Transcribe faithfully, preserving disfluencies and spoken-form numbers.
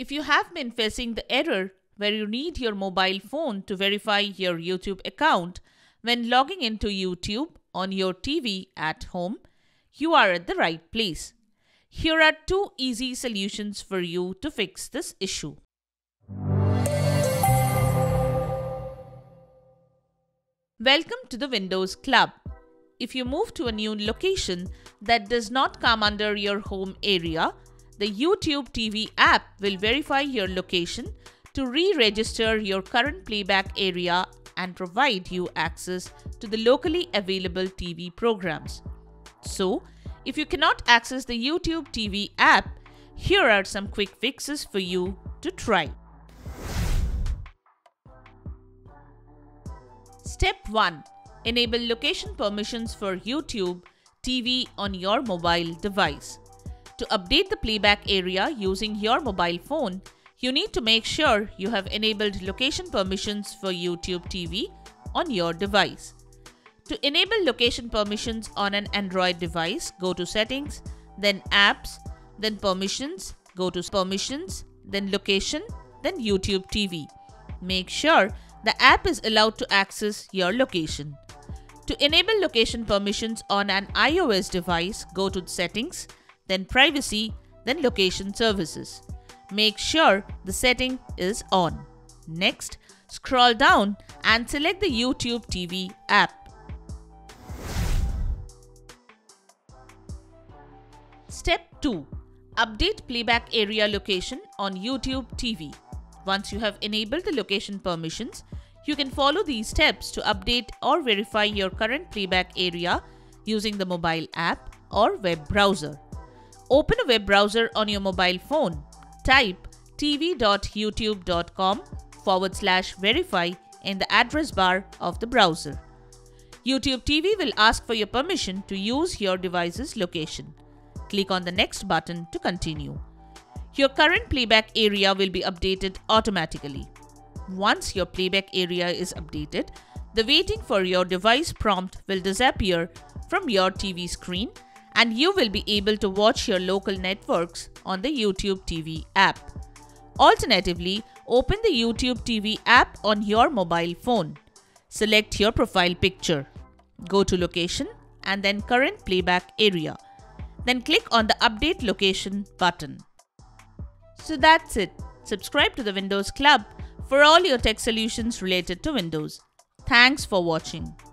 If you have been facing the error where you need your mobile phone to verify your YouTube account when logging into YouTube on your T V at home, you are at the right place. Here are two easy solutions for you to fix this issue. Welcome to the Windows Club. If you move to a new location that does not come under your home area, the YouTube T V app will verify your location to re-register your current playback area and provide you access to the locally available T V programs. So, if you cannot access the YouTube T V app, here are some quick fixes for you to try. Step one. Enable location permissions for YouTube T V on your mobile device. To update the playback area using your mobile phone, you need to make sure you have enabled location permissions for YouTube T V on your device. To enable location permissions on an Android device, go to Settings, then Apps, then Permissions, go to Permissions, then Location, then YouTube T V. Make sure the app is allowed to access your location. To enable location permissions on an iOS device, go to Settings, then Privacy, then Location Services. Make sure the setting is on. Next, scroll down and select the YouTube T V app. Step two. Update playback area location on YouTube T V. Once you have enabled the location permissions, you can follow these steps to update or verify your current playback area using the mobile app or web browser. Open a web browser on your mobile phone. Type T V dot youtube dot com forward slash verify in the address bar of the browser. YouTube T V will ask for your permission to use your device's location. Click on the Next button to continue. Your current playback area will be updated automatically. Once your playback area is updated, the waiting for your device prompt will disappear from your T V screen and you will be able to watch your local networks on the YouTube T V app. Alternatively, open the YouTube T V app on your mobile phone. Select your profile picture. Go to Location and then Current Playback Area. Then click on the Update Location button. So that's it. Subscribe to the Windows Club for all your tech solutions related to Windows. Thanks for watching.